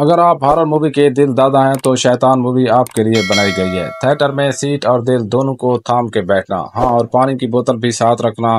अगर आप horror movie के दिल दादा हैं तो शैतान मूवी आपके लिए बनाई गई है। थिएटर में सीट और दिल दोनों को थाम के बैठना, हाँ, और पानी की बोतल भी साथ रखना।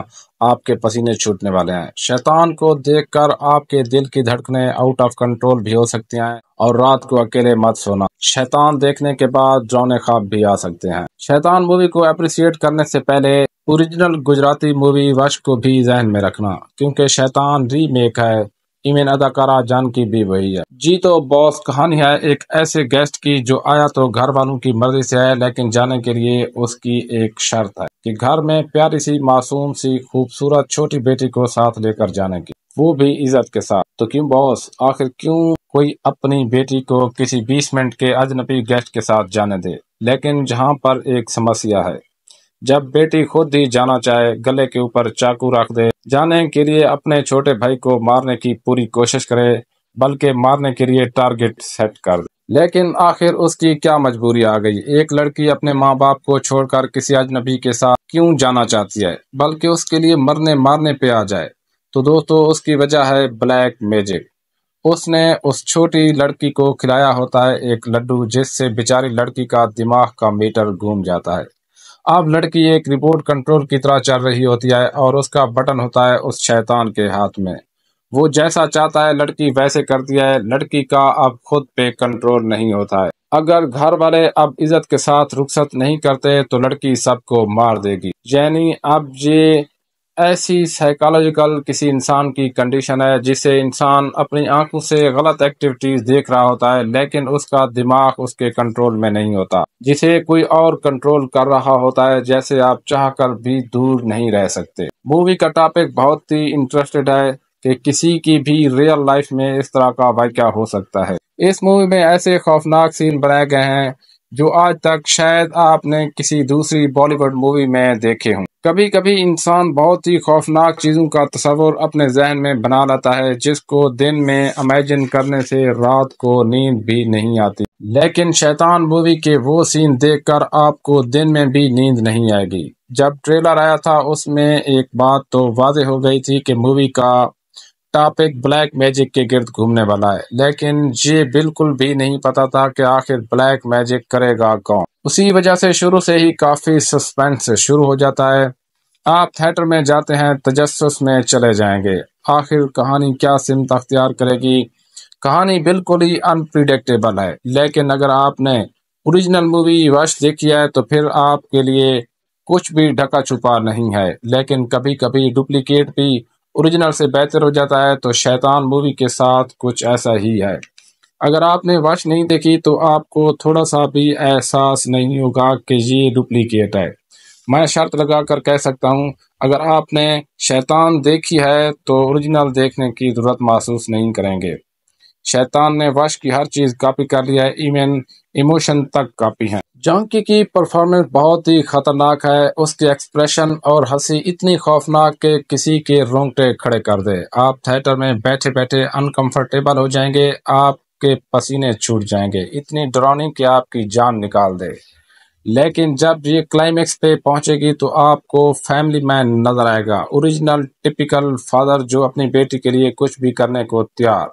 आपके पसीने छूटने वाले हैं। शैतान को देखकर आपके दिल की धड़कने आउट ऑफ कंट्रोल भी हो सकती हैं और रात को अकेले मत सोना। शैतान देखने के बाद डरावने ख्वाब भी आ सकते हैं। शैतान मूवी को अप्रिसिएट करने से पहले ओरिजिनल गुजराती मूवी वश को भी जहन में रखना, क्योंकि शैतान रीमेक है। इमेन अदाकारा जानकी भी वही है। जी तो बॉस, कहानी है एक ऐसे गेस्ट की जो आया तो घर वालों की मर्जी से है, लेकिन जाने के लिए उसकी एक शर्त है कि घर में प्यारी सी, मासूम सी, खूबसूरत छोटी बेटी को साथ लेकर जाने की, वो भी इज्जत के साथ। तो क्यों बॉस, आखिर क्यों कोई अपनी बेटी को किसी 20 मिनट के अजनबी गेस्ट के साथ जाने दे? लेकिन जहाँ पर एक समस्या है, जब बेटी खुद ही जाना चाहे, गले के ऊपर चाकू रख दे, जाने के लिए अपने छोटे भाई को मारने की पूरी कोशिश करे, बल्कि मारने के लिए टारगेट सेट कर दे। लेकिन आखिर उसकी क्या मजबूरी आ गई? एक लड़की अपने माँ बाप को छोड़कर किसी अजनबी के साथ क्यों जाना चाहती है, बल्कि उसके लिए मरने मारने पे आ जाए? तो दोस्तों, उसकी वजह है ब्लैक मैजिक। उसने उस छोटी लड़की को खिलाया होता है एक लड्डू, जिससे बेचारी लड़की का दिमाग का मीटर घूम जाता है। अब लड़की एक रिमोट कंट्रोल की तरह चल रही होती है और उसका बटन होता है उस शैतान के हाथ में। वो जैसा चाहता है लड़की वैसे करती है। लड़की का अब खुद पे कंट्रोल नहीं होता है। अगर घर वाले अब इज्जत के साथ रुखसत नहीं करते तो लड़की सबको मार देगी। यानी अब ये ऐसी साइकोलॉजिकल किसी इंसान की कंडीशन है जिसे इंसान अपनी आंखों से गलत एक्टिविटीज देख रहा होता है, लेकिन उसका दिमाग उसके कंट्रोल में नहीं होता, जिसे कोई और कंट्रोल कर रहा होता है, जैसे आप चाहकर भी दूर नहीं रह सकते। मूवी का टॉपिक बहुत ही इंटरेस्टेड है कि किसी की भी रियल लाइफ में इस तरह का वाकया हो सकता है। इस मूवी में ऐसे खौफनाक सीन बनाए गए हैं जो आज तक शायद आपने किसी दूसरी बॉलीवुड मूवी में देखे हों। कभी कभी इंसान बहुत ही खौफनाक चीज़ों का तस्वर अपने जहन में बना लेता है, जिसको दिन में इमेजिन करने से रात को नींद भी नहीं आती। लेकिन शैतान मूवी के वो सीन देखकर आपको दिन में भी नींद नहीं आएगी। जब ट्रेलर आया था उसमें एक बात तो वाज़ेह हो गई थी कि मूवी का टॉपिक ब्लैक मैजिक के गिर्द घूमने वाला है, लेकिन ये बिल्कुल भी नहीं पता था कि आखिर ब्लैक मैजिक करेगा कौन। उसी वजह से शुरू से ही काफ़ी सस्पेंस शुरू हो जाता है। आप थिएटर में जाते हैं, तजस्सुस में चले जाएंगे, आखिर कहानी क्या सिमत अख्तियार करेगी। कहानी बिल्कुल ही अनप्रिडिक्टेबल है। लेकिन अगर आपने ओरिजिनल मूवी वश देखी है तो फिर आपके लिए कुछ भी ढका छुपा नहीं है। लेकिन कभी कभी डुप्लीकेट भी ओरिजिनल से बेहतर हो जाता है, तो शैतान मूवी के साथ कुछ ऐसा ही है। अगर आपने वश नहीं देखी तो आपको थोड़ा सा भी एहसास नहीं होगा कि ये डुप्लीकेट है। मैं शर्त लगा कर कह सकता हूँ, अगर आपने शैतान देखी है तो ओरिजिनल देखने की ज़रूरत महसूस नहीं करेंगे। शैतान ने वश की हर चीज़ कॉपी कर लिया है, इवन इमोशन तक कॉपी है। जानकी की परफॉर्मेंस बहुत ही खतरनाक है। उसके एक्सप्रेशन और हंसी इतनी खौफनाक के किसी के रोंगटे खड़े कर दे। आप थिएटर में बैठे बैठे अनकंफर्टेबल हो जाएंगे, आपके पसीने छूट जाएंगे, इतनी डरावनी कि आपकी जान निकाल दे। लेकिन जब ये क्लाइमेक्स पे पहुंचेगी तो आपको फैमिली मैन नजर आएगा। ओरिजिनल टिपिकल फादर जो अपनी बेटी के लिए कुछ भी करने को तैयार।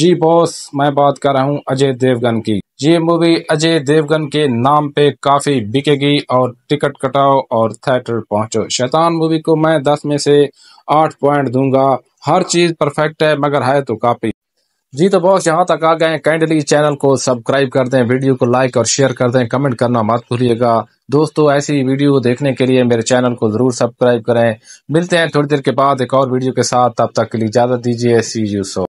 जी बॉस, मैं बात कर रहा हूँ अजय देवगन की। ये मूवी अजय देवगन के नाम पे काफ़ी बिकेगी, और टिकट कटाओ और थिएटर पहुँचो। शैतान मूवी को मैं 10 में से 8 पॉइंट दूंगा। हर चीज़ परफेक्ट है, मगर है तो काफ़ी। जी तो बॉस, यहाँ तक आ गए, काइंडली चैनल को सब्सक्राइब कर दें, वीडियो को लाइक और शेयर कर दें, कमेंट करना मत भूलिएगा। दोस्तों, ऐसी वीडियो देखने के लिए मेरे चैनल को ज़रूर सब्सक्राइब करें। मिलते हैं थोड़ी देर के बाद एक और वीडियो के साथ, तब तक के लिए इजाज़त दीजिए। See you so.